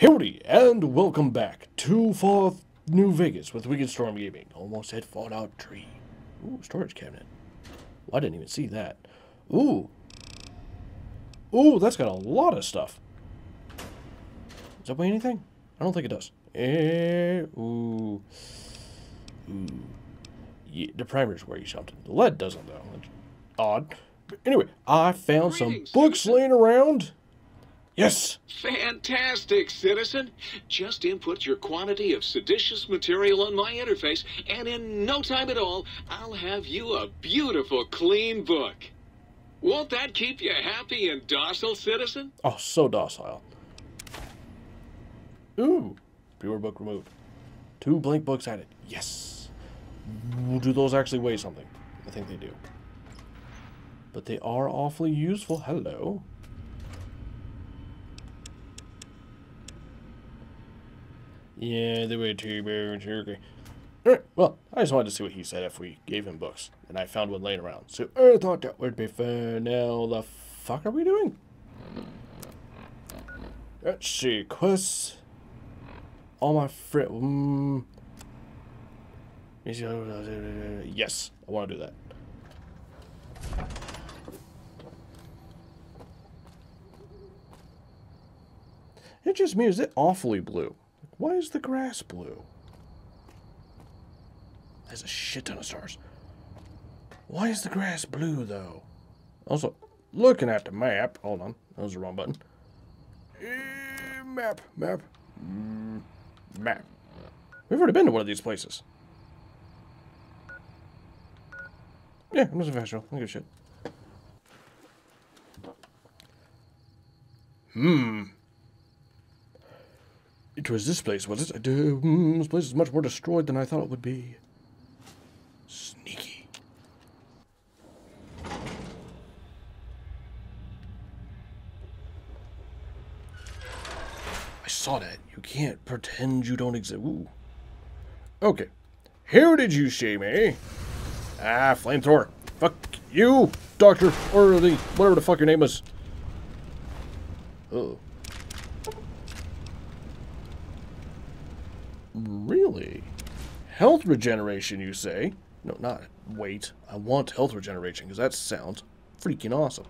Howdy, and welcome back to Fallout New Vegas with Wicked Storm Gaming. Almost hit Fallout 3. Ooh, storage cabinet. Well, I didn't even see that. Ooh. Ooh, that's got a lot of stuff. Does that weigh anything? I don't think it does. Ooh. Ooh. Yeah, the primers weigh something. The lead doesn't, though. That's odd. But anyway, I found some books laying around. Yes! Fantastic, citizen! Just input your quantity of seditious material on my interface, and in no time at all, I'll have you a beautiful, clean book. Won't that keep you happy and docile, citizen? Oh, so docile. Ooh! Viewer book removed. 2 blank books added. Yes! Do those actually weigh something? I think they do. But they are awfully useful. Hello. Yeah, they weigh 2 pounds. Okay. Alright, well, I just wanted to see what he said if we gave him books. And I found one laying around. So I thought that would be fair. Now, the fuck are we doing? Let's see, quests. All my friends. Yes, I want to do that. It just means it's awfully blue. Why is the grass blue? There's a shit ton of stars. Why is the grass blue, though? Also, looking at the map... Hold on. That was the wrong button. Map. We've already been to one of these places. Yeah, I'm just a vegetable. I don't give a shit. It was this place, was it? This place is much more destroyed than I thought it would be. Sneaky. I saw that. You can't pretend you don't exist. Ooh. Okay. Here did you see me? Ah, flamethrower. Fuck you, Dr. Orly, whatever the fuck your name is. Uh-oh. Really? Health regeneration, you say? No, not wait. I want health regeneration because that sounds freaking awesome.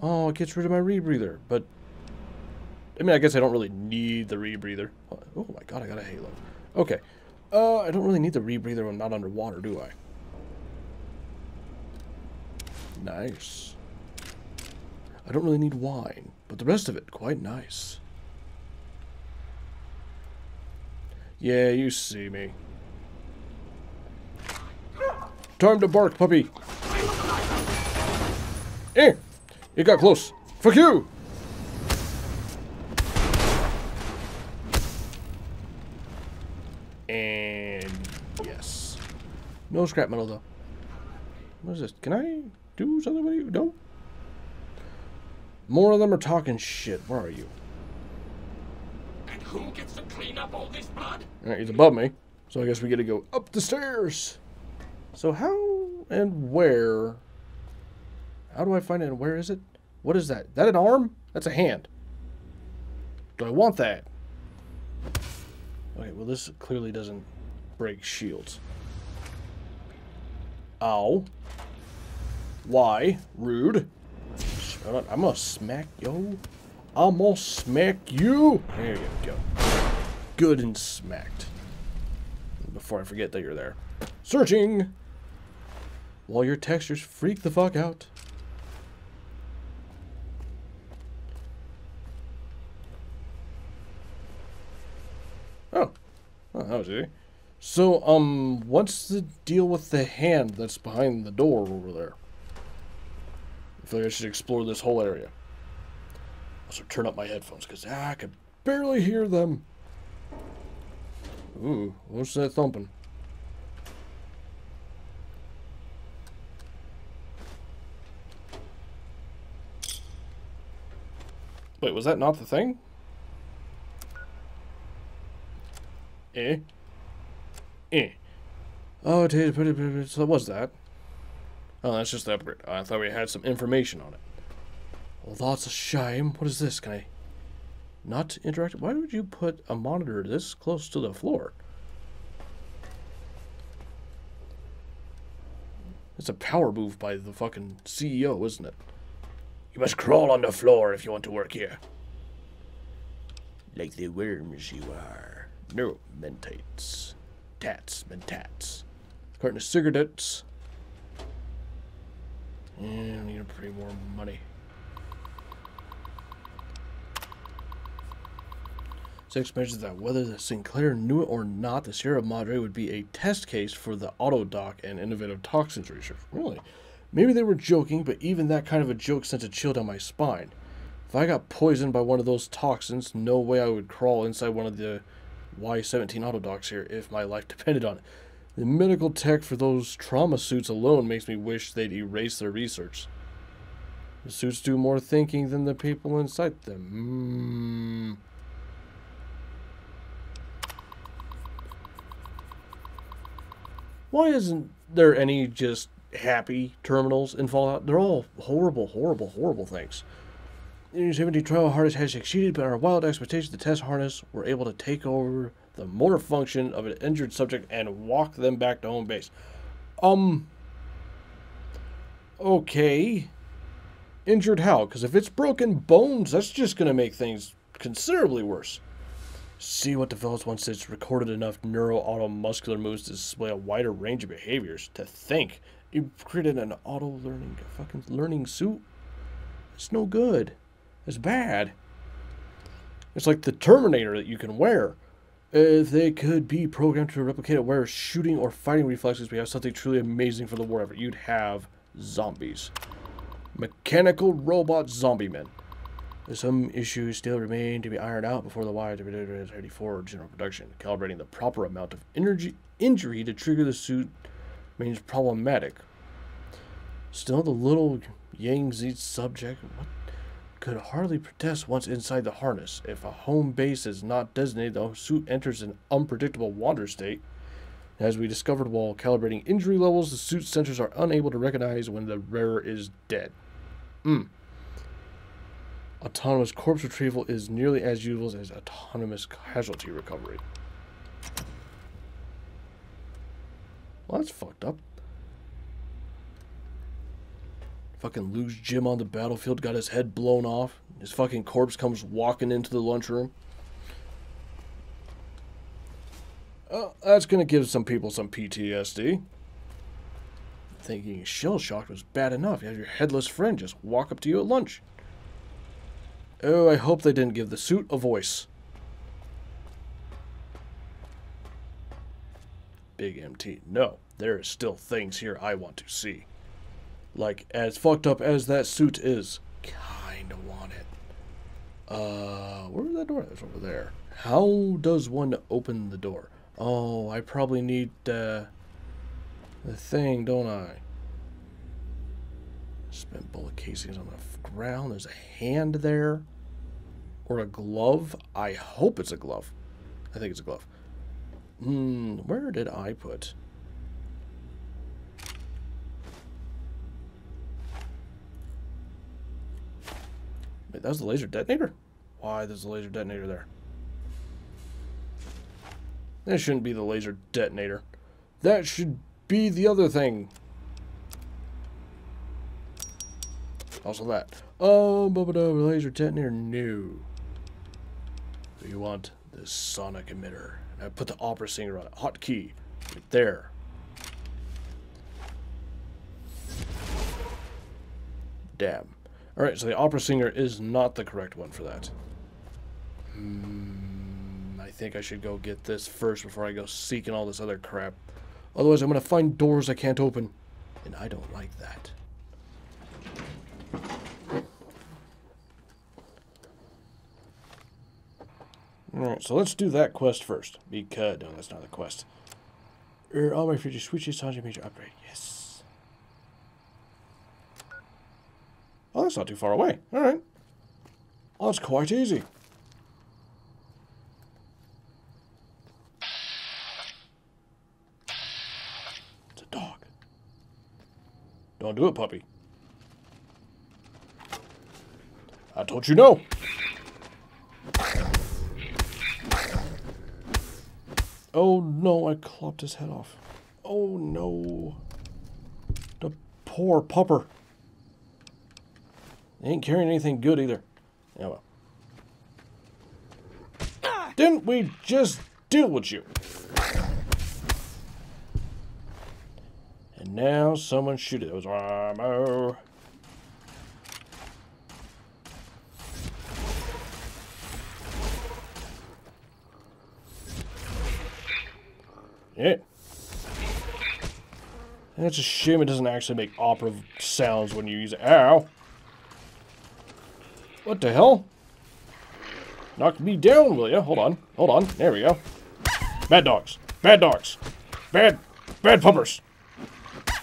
Oh, it gets rid of my rebreather, but I mean, I guess I don't really need the rebreather. Oh my god, I got a halo. Okay. I don't really need the rebreather when I'm not underwater, do I? Nice. I don't really need wine, but the rest of it, quite nice. Yeah, you see me. Time to bark, puppy. Eh! It got close. Fuck you! And... yes. No scrap metal, though. What is this? Can I do something with you? No? More of them are talking shit. Where are you? Who gets to clean up all this blood? Alright, he's above me, so I guess we get to go up the stairs. So how and where? How do I find it and where is it? What is that? That an arm? That's a hand. Do I want that? Okay, well this clearly doesn't break shields. Ow. Why? Rude. Shut up. I'm gonna smack yo. I'm gonna smack you! There you go. Good and smacked. Before I forget that you're there. Searching! While your textures freak the fuck out. Oh. Oh, that was easy. So, what's the deal with the hand that's behind the door over there? I feel like I should explore this whole area. Also turn up my headphones because I can barely hear them. Ooh, what's that thumping? Wait, was that not the thing? Oh, it is pretty. So what's that? Oh, that's just the upgrade. I thought we had some information on it. Well, that's a shame. What is this? Can I... Not interactive. Why would you put a monitor this close to the floor? It's a power move by the fucking CEO, isn't it? You must crawl on the floor if you want to work here. Like the worms you are. No, mentates. Tats, mentats. Carton of cigarettes. I need pretty more money. 6 measures that whether the Sinclair knew it or not, the Sierra Madre would be a test case for the auto dock and innovative toxins research. Really? Maybe they were joking, but even that kind of a joke sent a chill down my spine. If I got poisoned by one of those toxins, no way I would crawl inside one of the Y-17 auto docks here if my life depended on it. The medical tech for those trauma suits alone makes me wish they'd erase their research. The suits do more thinking than the people inside them. Mm. Why isn't there any just happy terminals in Fallout? They're all horrible, horrible, horrible things. The Unit 7D trial harness has succeeded, but our wild expectations of the test harness were able to take over the motor function of an injured subject and walk them back to home base. Okay. Injured how? Because if it's broken bones, that's just going to make things considerably worse. See what develops once it's recorded enough neuro-automuscular moves to display a wider range of behaviors. To think, you created an auto-learning fucking learning suit. It's no good. It's bad. It's like the Terminator that you can wear. If they could be programmed to replicate a wearer's shooting or fighting reflexes, we have something truly amazing for the war effort. You'd have zombies, mechanical robot zombie men. Some issues still remain to be ironed out before the YW-34 general production. Calibrating the proper amount of energy injury to trigger the suit remains problematic. Still, the little Yangtze subject could hardly protest once inside the harness. If a home base is not designated, the suit enters an unpredictable wander state. As we discovered while calibrating injury levels, the suit sensors are unable to recognize when the wearer is dead. Autonomous corpse retrieval is nearly as useful as autonomous casualty recovery. Well, that's fucked up. Fucking lose Jim on the battlefield, got his head blown off. His fucking corpse comes walking into the lunchroom. That's gonna give some people some PTSD. Thinking shell-shocked was bad enough. You have your headless friend just walk up to you at lunch. Oh, I hope they didn't give the suit a voice. Big MT. No, there is still things here I want to see. Like, as fucked up as that suit is, kinda want it. Where was that door? That's over there. How does one open the door? Oh, I probably need, the thing, don't I? Spent bullet casings on the ground. There's a hand there. Or a glove. I hope it's a glove. I think it's a glove. Where did I put? Wait, that was the laser detonator? Why there's a laser detonator there? That shouldn't be the laser detonator. That should be the other thing. Also that. Oh, bubba-dub, laser detonator, no. So you want the sonic emitter. And I put the opera singer on it. Hotkey. Right there. Damn. Alright, so the opera singer is not the correct one for that. I think I should go get this first before I go seeking all this other crap. Otherwise, I'm going to find doors I can't open. And I don't like that. Alright, so let's do that quest first. Because, no, that's not the quest. All my future switches, Sanji major upgrade. Yes. Oh, that's not too far away. Alright. Oh, that's quite easy. It's a dog. Don't do it, puppy. I told you no. Oh no, I clopped his head off. Oh no. The poor pupper. They ain't carrying anything good either. Yeah, well. Didn't we just deal with you? And now someone shoot it. It was Ramo. Yeah. And it's a shame it doesn't actually make opera sounds when you use it. Ow. What the hell? Knock me down, will ya? Hold on. Hold on. There we go. Bad dogs. Bad dogs. Bad pumpers.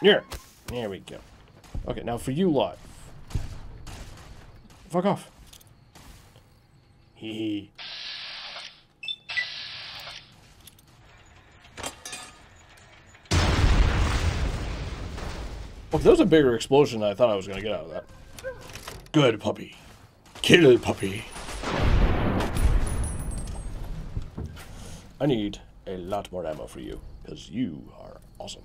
Yeah. There we go. Okay, now for you lot. Fuck off. Hee hee. Well, there was a bigger explosion than I thought I was going to get out of that. Good puppy. Kill puppy. I need a lot more ammo for you, because you are awesome.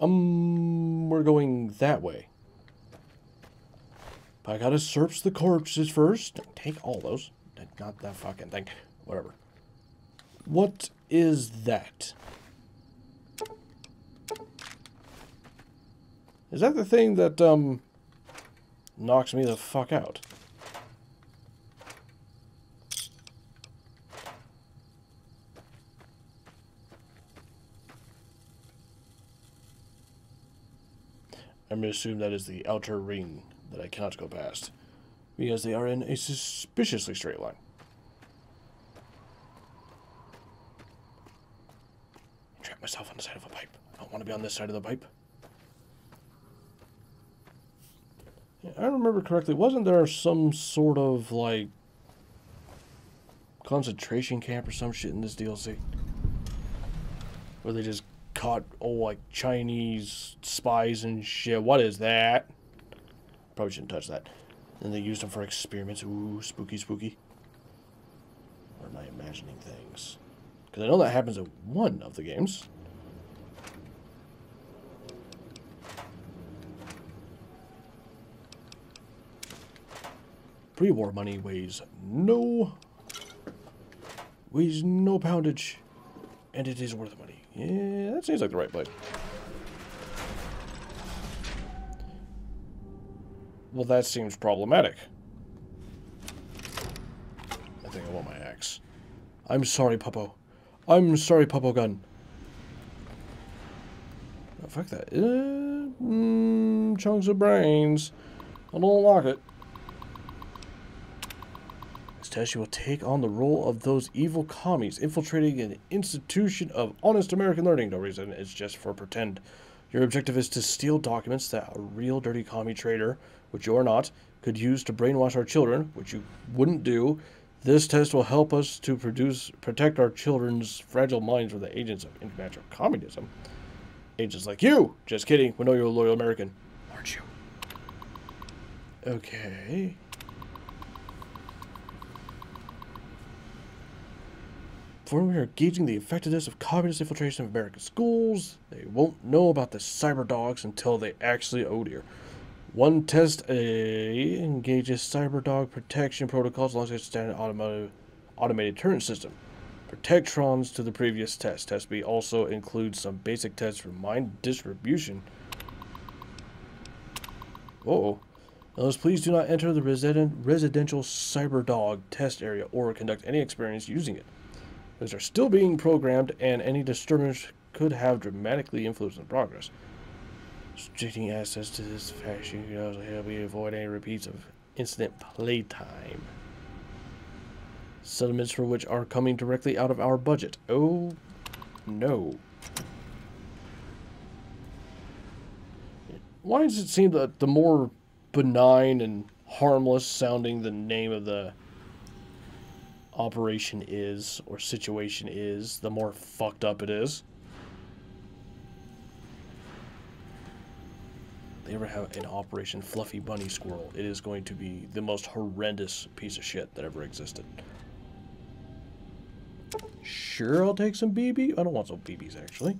We're going that way. But I gotta search the corpses first. Take all those. Not that fucking thing. Whatever. What is that? Is that the thing that, knocks me the fuck out? I'm going to assume that is the outer ring that I cannot go past, because they are in a suspiciously straight line. I trapped myself on the side of a pipe. I don't want to be on this side of the pipe. If I remember correctly, wasn't there some sort of, like, concentration camp or some shit in this DLC? Where they just caught, oh, like, Chinese spies and shit. What is that? Probably shouldn't touch that. And they used them for experiments. Ooh, spooky, spooky. Or am I imagining things? Because I know that happens in one of the games. Pre-war money weighs no poundage, and it is worth the money. Yeah, that seems like the right place. Well, that seems problematic. I think I want my axe. I'm sorry, Puppo. I'm sorry, Puppo Gun. Oh, fuck that. Chunks of brains. I don't like it. Test, you will take on the role of those evil commies infiltrating an institution of honest American learning. No reason, it's just for pretend. Your objective is to steal documents that a real dirty commie traitor, which you are not, could use to brainwash our children, which you wouldn't do. This test will help us to protect our children's fragile minds from the agents of international communism. Agents like you! Just kidding, we know you're a loyal American. Aren't you? Okay. We are gauging the effectiveness of communist infiltration of American schools. They won't know about the cyber dogs until they actually, oh dear. One test A engages cyber dog protection protocols alongside standard automated turret system. Protectrons to the previous test. Test B also includes some basic tests for mind distribution. Uh-oh. Those, please do not enter the residential cyber dog test area or conduct any experiments using it. Those are still being programmed, and any disturbance could have dramatically influenced the progress. Restricting access to this faction could also help you avoid any repeats of incident playtime. Settlements for which are coming directly out of our budget. Oh no. Why does it seem that the more benign and harmless sounding the name of the operation is, or situation is, the more fucked up it is? If they ever have an Operation Fluffy Bunny Squirrel, it is going to be the most horrendous piece of shit that ever existed. Sure, I'll take some BB. I don't want some BBs, actually.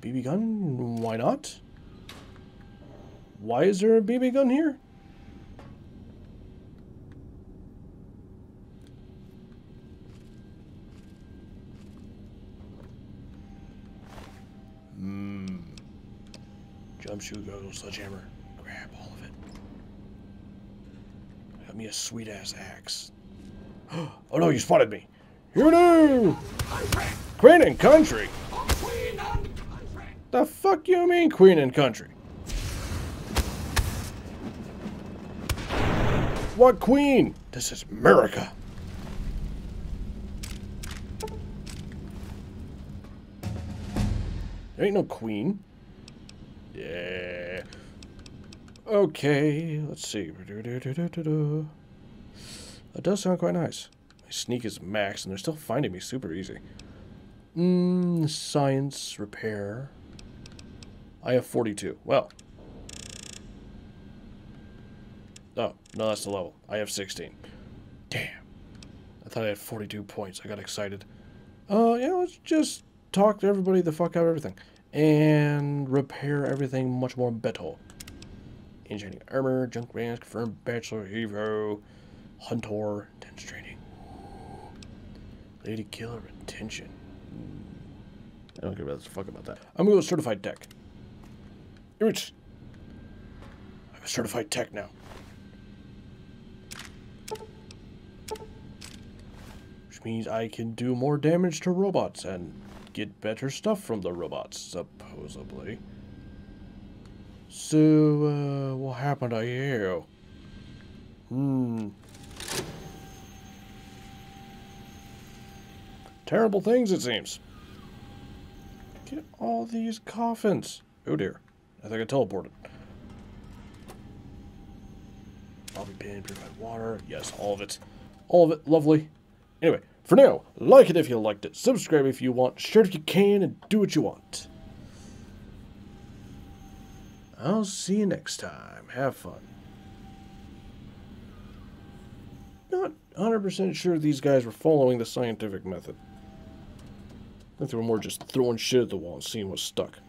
BB gun? Why not? Why is there a BB gun here? Jump, shoot, go, sledgehammer. Grab all of it. Got me a sweet-ass axe. Oh no, you spotted me. You do! Queen and country! The fuck you mean, queen and country? What queen? This is America. There ain't no queen. Yeah. Okay, let's see. That does sound quite nice. My sneak is max, and they're still finding me super easy. Science, repair. I have 42. Well. Oh, no, that's the level. I have 16. Damn. I thought I had 42 points. I got excited. Yeah, let's just talk to everybody the fuck out of everything. And repair everything much more better. Enchanting armor, junk ranks, confirmed bachelor, hero, hunter, intense training. Ooh. Lady killer, retention. I don't give a fuck about that. I'm gonna go certified tech. I'm a certified tech now. Which means I can do more damage to robots and get better stuff from the robots, supposedly. So, what happened to you? Terrible things, it seems. Look at all these coffins. Oh dear. I think I teleported. Bobby pin, purified water. Yes, all of it. All of it. Lovely. Anyway. For now, like it if you liked it, subscribe if you want, share if you can, and do what you want. I'll see you next time. Have fun. Not 100% sure these guys were following the scientific method. I think they were more just throwing shit at the wall and seeing what stuck.